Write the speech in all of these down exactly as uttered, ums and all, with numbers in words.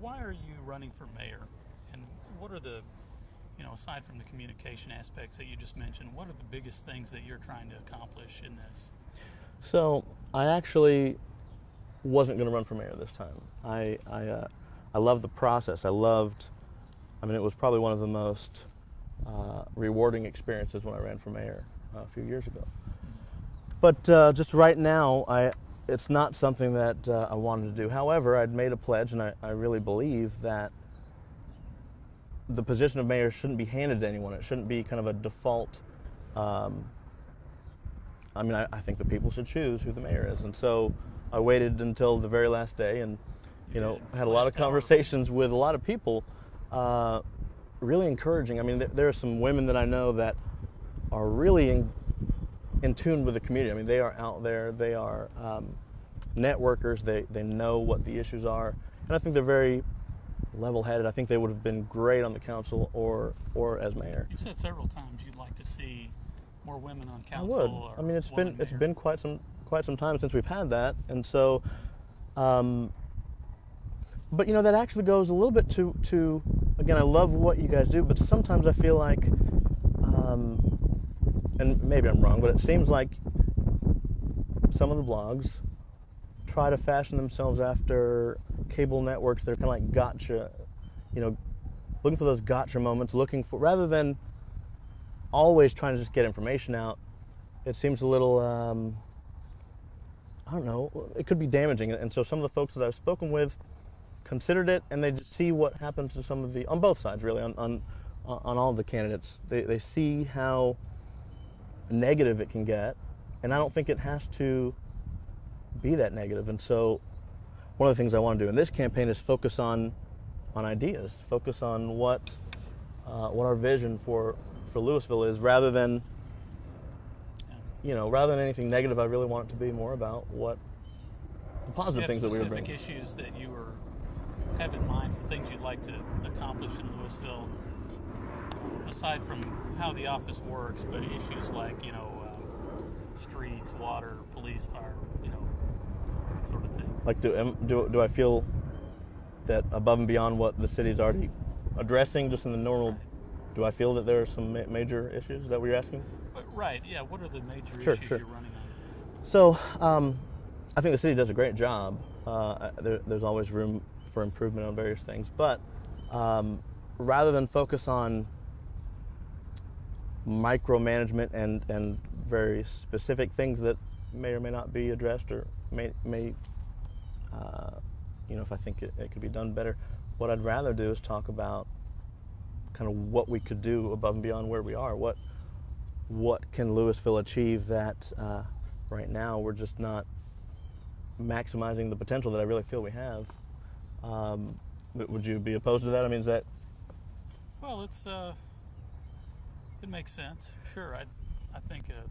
why are you running for mayor? And what are the, you know, aside from the communication aspects that you just mentioned, what are the biggest things that you're trying to accomplish in this? So I actually wasn't going to run for mayor this time. I I, uh, I loved the process. I loved, I mean, it was probably one of the most uh, rewarding experiences when I ran for mayor uh, a few years ago. But uh, just right now, I it's not something that uh, I wanted to do. However, I'd made a pledge, and I, I really believe that the position of mayor shouldn't be handed to anyone. It shouldn't be kind of a default. Um, I mean, I, I think the people should choose who the mayor is. And so I waited until the very last day, and you know, had a lot of conversations with a lot of people, uh, really encouraging. I mean, th there are some women that I know that are really in, in tune with the community. I mean, they are out there. They are um, networkers. They, they know what the issues are. And I think they're very level-headed. I think they would have been great on the council or, or as mayor. You've said several times you'd like to see more women on council. I would. Or I mean, it's been, it's been quite some, quite some time since we've had that. And so, um, but you know, that actually goes a little bit to, to again, I love what you guys do, but sometimes I feel like, um, and maybe I'm wrong, but it seems like some of the blogs try to fashion themselves after cable networks. They're kind of like gotcha, you know, looking for those gotcha moments, looking for, rather than always trying to just get information out. It seems a little, um, I don't know, it could be damaging. And so some of the folks that I've spoken with considered it, and they just see what happens to some of the, on both sides really, on, on, on all of the candidates. They, they see how negative it can get, and I don't think it has to be that negative. And so one of the things I want to do in this campaign is focus on on ideas, focus on what uh, what our vision for for Louisville is, rather than you know rather than anything negative. I really want it to be more about what the positive things that we would bring. Specific issues that you were have in mind for things you'd like to accomplish in Louisville, aside from how the office works, but issues like, you know, uh, streets, water, police, fire, you know, sort of thing. Like, do, do, do I feel that above and beyond what the city's already addressing, just in the normal, right. do I feel that there are some ma major issues that we're asking? But, right, yeah, what are the major sure, issues sure. you're running on? So, um, I think the city does a great job. Uh, there, there's always room for improvement on various things, but um, rather than focus on micromanagement and and very specific things that may or may not be addressed or may may uh, you know if I think it, it could be done better, what I'd rather do is talk about kind of what we could do above and beyond where we are. What what can Louisville achieve that uh, right now we're just not maximizing the potential that I really feel we have. Um, would you be opposed to that? I mean, is that well? It's. Uh... It makes sense. Sure, I, I think uh,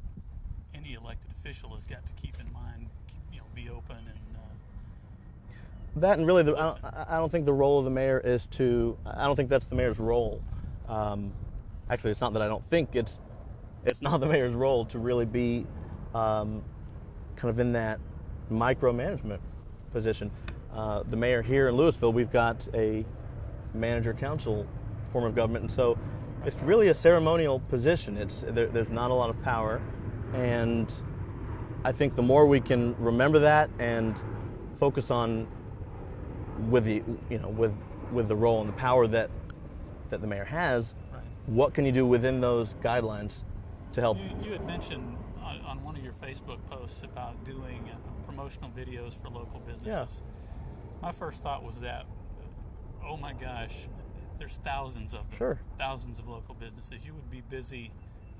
any elected official has got to keep in mind, keep, you know, be open and uh, that. And really, the, I, I don't think the role of the mayor is to. I don't think that's the mayor's role. Um, actually, it's not that I don't think it's. It's not the mayor's role to really be, um, kind of in that micromanagement position. Uh, the mayor here in Louisville, we've got a manager council form of government, and so. It's really a ceremonial position. It's there, there's not a lot of power, and I think the more we can remember that and focus on with the you know with with the role and the power that that the mayor has, right. What can you do within those guidelines to help? You, you had mentioned on, on one of your Facebook posts about doing uh, promotional videos for local businesses. Yeah. My first thought was that, oh my gosh. There's thousands of them, sure. thousands of local businesses. You would be busy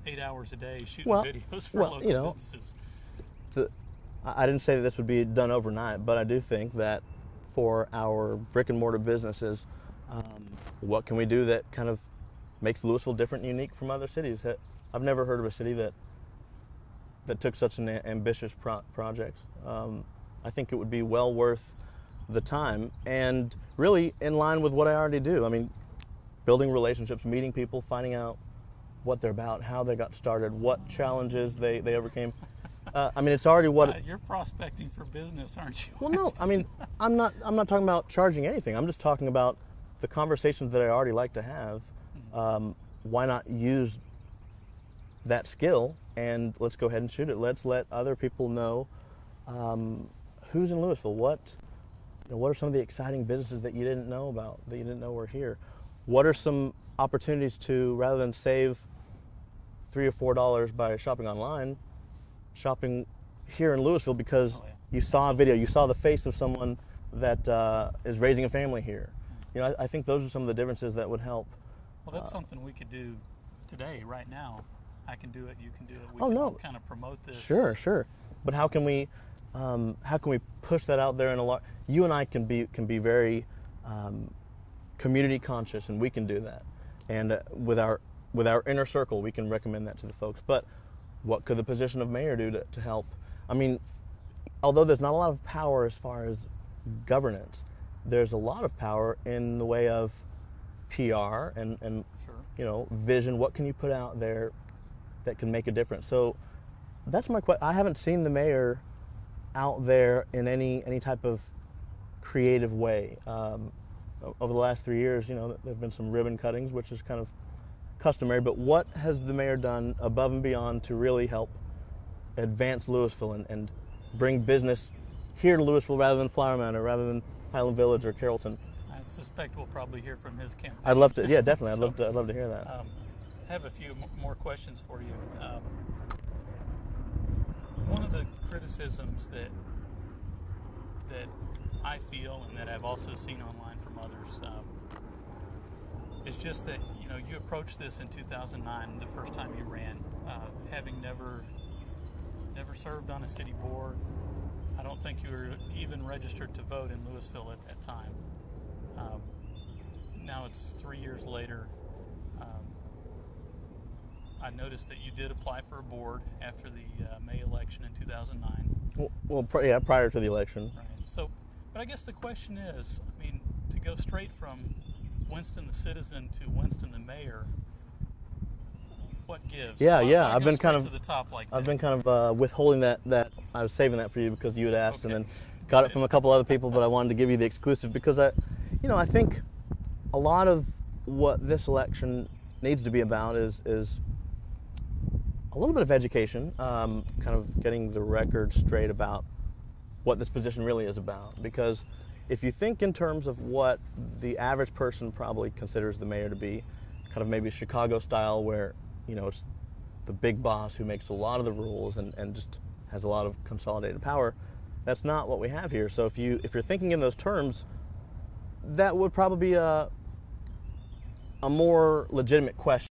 eight hours a day shooting well, videos for well, local you know, businesses. The, I didn't say that this would be done overnight, but I do think that for our brick and mortar businesses, um, what can we do that kind of makes Louisville different and unique from other cities? That I've never heard of a city that that took such an ambitious pro project. Um, I think it would be well worth the time, and really in line with what I already do. I mean, building relationships, meeting people, finding out what they're about, how they got started, what challenges they, they overcame. Uh, I mean, it's already what... Uh, you're prospecting for business, aren't you? Well, no, I mean, I'm not, I'm not talking about charging anything. I'm just talking about the conversations that I already like to have. Um, why not use that skill and let's go ahead and shoot it. Let's let other people know um, who's in Louisville. What, you know, what are some of the exciting businesses that you didn't know about, that you didn't know were here? What are some opportunities to, rather than save three or four dollars by shopping online, shopping here in Louisville because oh, yeah. you saw a video, you saw the face of someone that uh, is raising a family here. You know, I, I think those are some of the differences that would help. Well, that's uh, something we could do today, right now. I can do it, you can do it. We oh, can no. kind of promote this. Sure, sure. But how can we, um, how can we push that out there in a lot? You and I can be can be very um, community conscious, and we can do that. And uh, with our with our inner circle, we can recommend that to the folks. But what could the position of mayor do to, to help? I mean, although there's not a lot of power as far as governance, there's a lot of power in the way of P R and, and sure. you know, vision. What can you put out there that can make a difference? So that's my question. I haven't seen the mayor out there in any, any type of creative way. Um, over the last three years, you know, there have been some ribbon cuttings, which is kind of customary, but what has the mayor done above and beyond to really help advance Louisville and, and bring business here to Louisville rather than Flower Mound or rather than Highland Village or Carrollton? I suspect we'll probably hear from his campaign. I'd love to, yeah, definitely. I'd, so, love, to, I'd love to hear that. Um, I have a few more questions for you. Um, one of the criticisms that that I feel and that I've also seen online from others um, is just that, you know, you approached this in two thousand nine, the first time you ran, uh, having never never served on a city board. I don't think you were even registered to vote in Louisville at that time. Um, now it's three years later. Um, I noticed that you did apply for a board after the uh, May election in two thousand nine. Well, well pr yeah, prior to the election. Right. So, but I guess the question is, I mean, to go straight from Winston the citizen to Winston the mayor, what gives? Yeah, well, yeah. I've been kind of to the top like I've that. been kind of uh, withholding that. That I was saving that for you because you had asked, okay. and then got it from a couple other people. But I wanted to give you the exclusive because I, you know, I think a lot of what this election needs to be about is is a little bit of education, um, kind of getting the record straight about what this position really is about, because if you think in terms of what the average person probably considers the mayor to be, kind of maybe Chicago style where, you know, it's the big boss who makes a lot of the rules and, and just has a lot of consolidated power, that's not what we have here. So if, you, if you're thinking in those terms, that would probably be a, a more legitimate question.